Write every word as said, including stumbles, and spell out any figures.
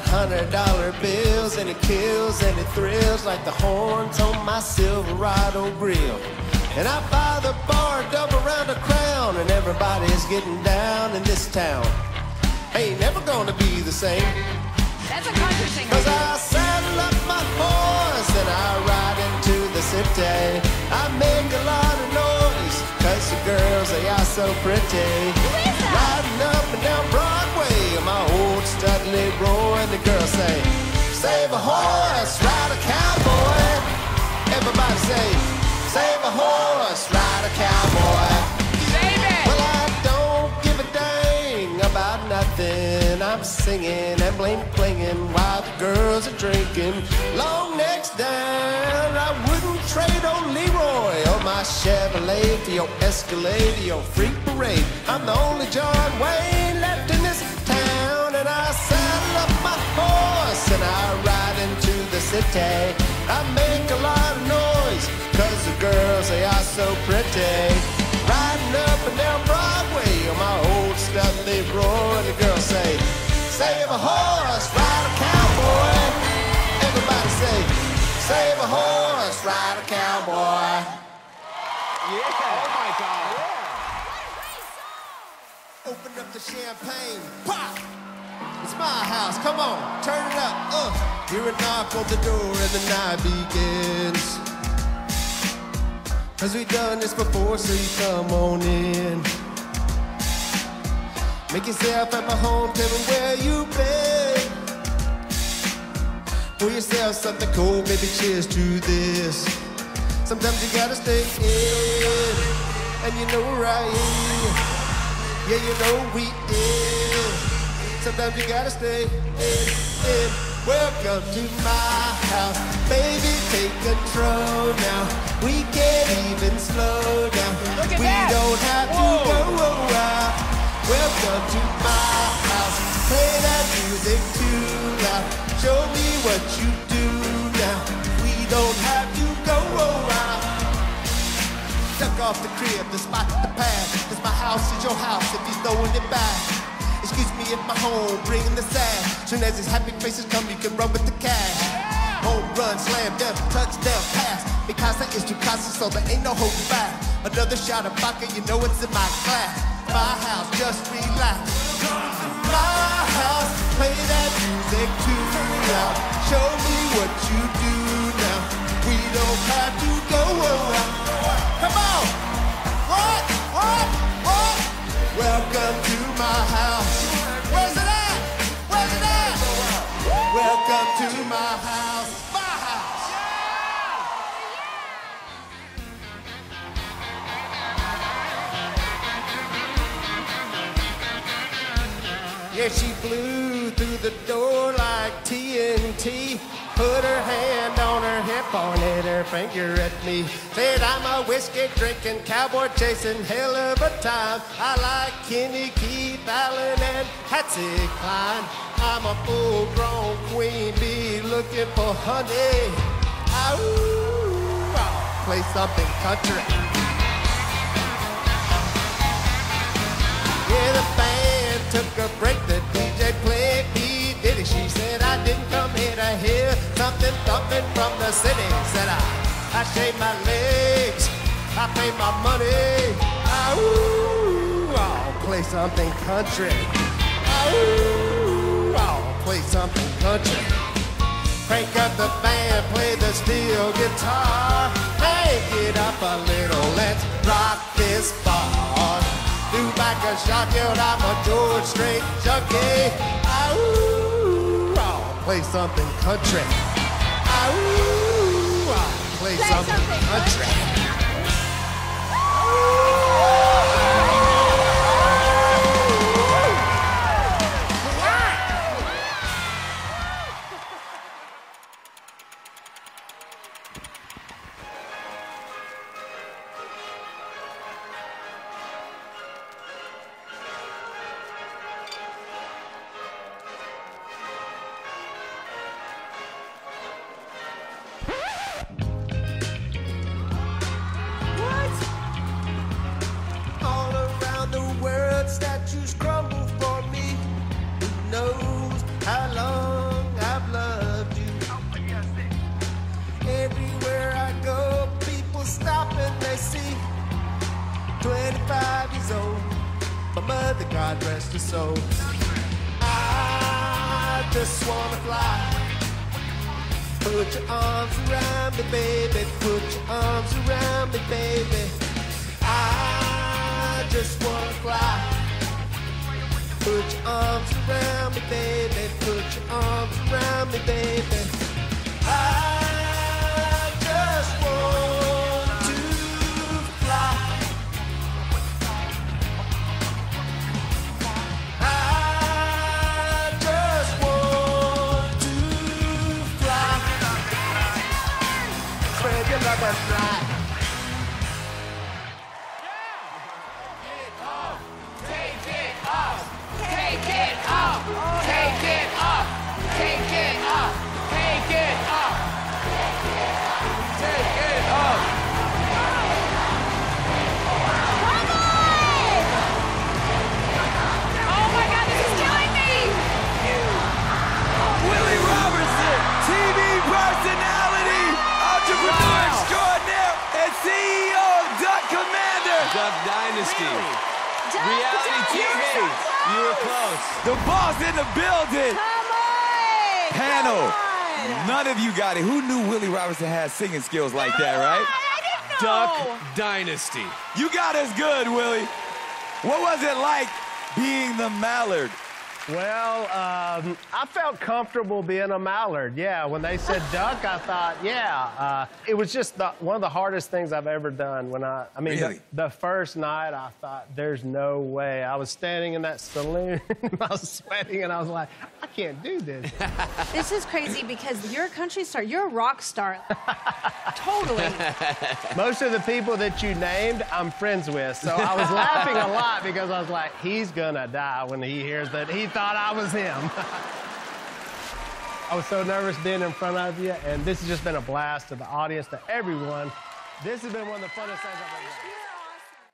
Hundred dollar bills, and it kills and it thrills like the horns on my Silverado grill. And I buy the bar double round a crown, and everybody's getting down in this town. Ain't never gonna be the same. That's a country singer. Cause I saddle up my horse and I ride into the city. I make a lot of noise cause the girls, they are so pretty. Riding up and down Broadway on my old stud Leroy, and the girls say, save a horse, ride a cowboy. Everybody say, save a horse, ride a cowboy. Save it. Well, I don't give a dang about nothing. I'm singing and blame clinging while the girls are drinking. Long necks down, I wouldn't trade old Leroy or my Chevrolet for your Escalade or your freak parade. I'm the only John Wayne left in this town, and I saddle up my horse and I ride into the city. I make a lot of noise cause the girls, they are so pretty. Riding up and down Broadway on my old stuff they roar, and the girls say, save a horse, ride a cowboy. Everybody say, save a horse, ride a cowboy. Yeah, oh my God. Yeah. Open up the champagne, pop! It's my house, come on, turn it up, uh! Hear a knock on the door and the night begins. Cause we've done this before, so you come on in. Make yourself at my home, tell me where you've been. Pour yourself something cold, baby, cheers to this. Sometimes you gotta stay in, and you know where I am. Yeah, you know we in. Sometimes you gotta stay in, in. Welcome to my house. Baby, take control now. We can't even slow down. Look at we that. Don't have Whoa. To go around. Welcome to my house. Play that music too loud. Show me what you do now. We don't have to go around. Duck off the crib, the spot, the path. Cause my house is your house if he's throwing it back. Excuse me if my home bringing the sad. Soon as his happy faces come, you can run with the cash. Yeah. Home run, slam, dunk, touchdown, pass. Because that is your casa, so there ain't no holding back. Another shot of vodka, you know it's in my class. My house, just relax. My house, play that music too loud. Show me what you do now. We don't have to go around. Come on! What? What? What? Welcome to my house. Where's it at? Where's it at? Welcome to my house. My house! Yeah, she flew through the door like T N T. Put her hand on her hip, pointed her finger at me. Said I'm a whiskey drinking, cowboy chasing, hell of a time. I like Kenny, Keith Allen, and Hatsy Cline. I'm a full-grown queen bee looking for honey. I ooh, I'll play something country. Yeah, the band took a break, the D J played P. Diddy. She said I didn't come here to hear something thumping from the city. Said I, I shaved my legs, I paid my money. Ah, ooh, I'll play something country. Ah, ooh, I'll play something country. Crank up the band, play the steel guitar. Hey, get up a little, let's rock this bar. Do back a shot, yelled, I'm a George Strait junkie. Ah, ooh, play something country. Ah, ooh, ah, play, play something, something country. country. I dressed her so. I just wanna fly. Put your arms around me, baby. Put your arms around me, baby. I just wanna fly. Put your arms around me, baby. Put your arms around me, baby. I just want to fly. I just want to fly. Spread your love and fly. Duck Dynasty, really? Duck, reality Duck, T V, you were, so you were close. The boss in the building. Come on. Panel, come on. None of you got it. Who knew Willie Robertson had singing skills like no, that, right? I didn't know. Duck Dynasty. You got us good, Willie. What was it like being the Mallard? Well, um, I felt comfortable being a Mallard, yeah. When they said duck, I thought, yeah. Uh, it was just the, one of the hardest things I've ever done. When I, I mean, really? the, the first night, I thought, there's no way. I was standing in that saloon, and I was sweating, and I was like, I can't do this. This is crazy because you're a country star. You're a rock star. Totally. Most of the people that you named, I'm friends with, so I was laughing a lot because I was like, he's gonna die when he hears that. He thought I was him. I was so nervous being in front of you, and this has just been a blast to the audience, to everyone. This has been one of the funnest things I've ever done.